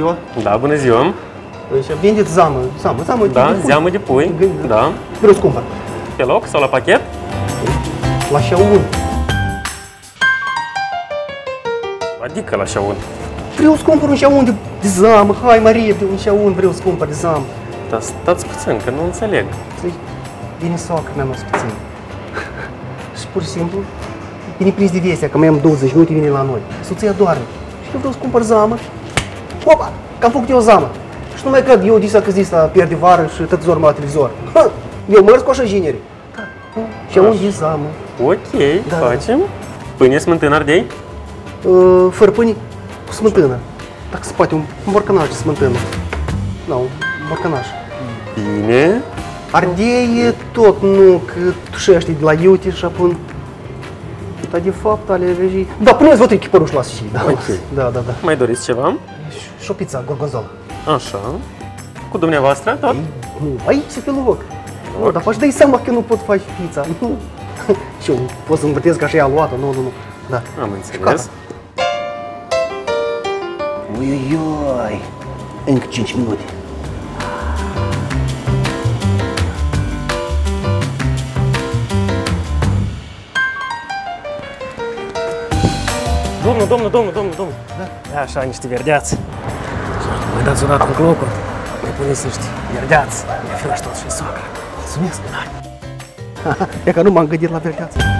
ziua! Da, bună ziua! Vindeți zamă da, zeamă de pui. Da. Vreau să cumpăr. Pe loc sau la pachet? La șaun. Adică la șaun. Vreau să cumpăr un șaun de zamă. Hai, Marie, de un șaun vreau să cumpăr de zamă. Dar stați puțin, că nu înțeleg. Vine soacră mea noastră puțin. Și pur și simplu, vine prins de vestea, că mai am 20 minute, vine la noi. Soția doarme. Și eu vreau să cumpăr zamă. Opa, că am făcut eu zamă. Și nu mai cred, eu disa că zis la pierde vară și tot zormă la televizor. Ha, eu mărți cu așa jineri. Da. Și am zis zamă. Ok, da, facem. Da. Pâine smântână ardei? Fără pâine, cu smântână. Dacă se poate, un borcanaș de smântână. Da, un borcanaș. Bine. Ardei tot, nu, că tușește de la iute și apun. Dar de fapt ale rejii. Da, puneți vă trei chipăruși la și. Da. Okay. Da. Mai doriți ceva? Și o pizza gorgonzola. Așa. Cu dumneavoastră, da? Aici se pe loc. Nu, dar faci, dai seama că nu pot face pizza. Și eu pot să învârtesc ca așa i-a luat-o, nu. Da. Am înțeles. Uiuiui! Încă 5 minute. Domnul! Da. Așa, niște verdeați. Mai dați o dată cu globul, mai puneți niște verdeați, mi-a fiu și soacră. Mulțumesc! Ia că nu m-am gândit la verdeață.